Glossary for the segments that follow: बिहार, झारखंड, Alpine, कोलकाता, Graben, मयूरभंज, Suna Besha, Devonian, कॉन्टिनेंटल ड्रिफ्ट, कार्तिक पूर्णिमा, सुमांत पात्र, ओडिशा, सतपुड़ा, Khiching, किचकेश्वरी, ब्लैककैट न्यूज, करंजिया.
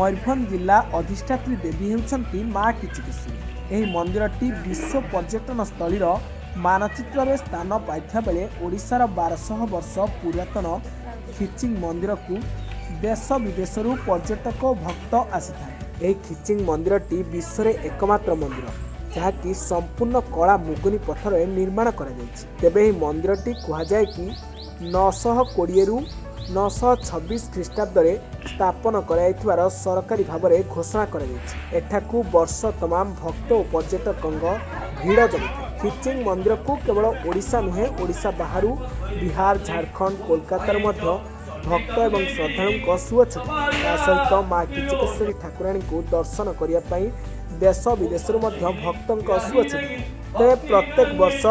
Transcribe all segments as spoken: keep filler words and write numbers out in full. मयूरभंज जिला अधिष्ठात्री देवी होती माँ किचकेश्वरी। मंदिर विश्व पर्यटन स्थल मानचित्र में स्थान पाइबा बेले ओडिशार बारह सौ वर्ष पुरातन खिचिंग मंदिर को देश विदेश पर्यटक भक्त आसी। खिचिंग मंदिर विश्व एकमात्र मंदिर जहाँकि संपूर्ण कला मुगुनी पत्थर निर्माण कर तेरे मंदिर कहुए कि नौशह कोड़े रु नौ सौ छब्बीस ख्रीष्टाब्द में स्थापन कर सरकारी भाव में घोषणा कर वर्ष तमाम भक्त और पर्यटक भिड़ जमी। खिचिंग मंदिर को केवल ओडिशा नुहे ओडिशा बाहर बिहार झारखंड कोलकाता मध्य भक्त एवं श्रद्धालु सुअ सहित माँ किचकेश्वरी ठाकुराणी को दर्शन करने देश विदेश भक्त सुअ तेज प्रत्येक वर्ष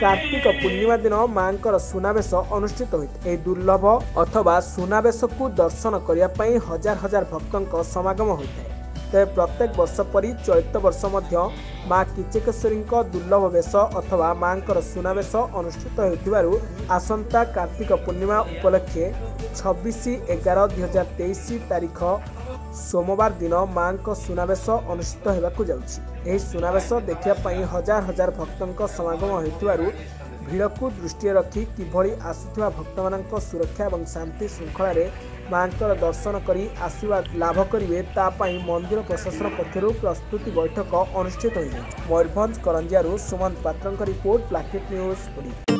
कार्तिक पूर्णिमा दिन माँ सुनावेश अनुष्ठित होते। दुर्लभ अथवा सुनावेश को दर्शन करने हजार हजार भक्त समागम होता है। तेज प्रत्येक वर्ष परी चलित वर्ष माँ किचकेश्वरी दुर्लभ बेश अथवा माँ सुनावेश अनुष्ठित हो आसंता कार्तिक पूर्णिमा उपलक्षे छब्बीस ग्यारह दो हज़ार तेईस तारीख सोमवार दिन माँ सुनावेश अनुष्ठित होगा जाऊँगी। सुनावेश देखापी हजार हजार भक्त समागम हो भीड़ को दृष्टि रखी किभली आसुवा भक्त मान सुरक्षा और शांति श्रृंखला रे माँ दर्शन करी आशीर्वाद लाभ करेंगे तापाई मंदिर प्रशासन पक्षर प्रस्तुति बैठक अनुष्ठित हो। मयूरभंज करंजिया सुमांत पात्र रिपोर्ट, ब्लैककैट न्यूज।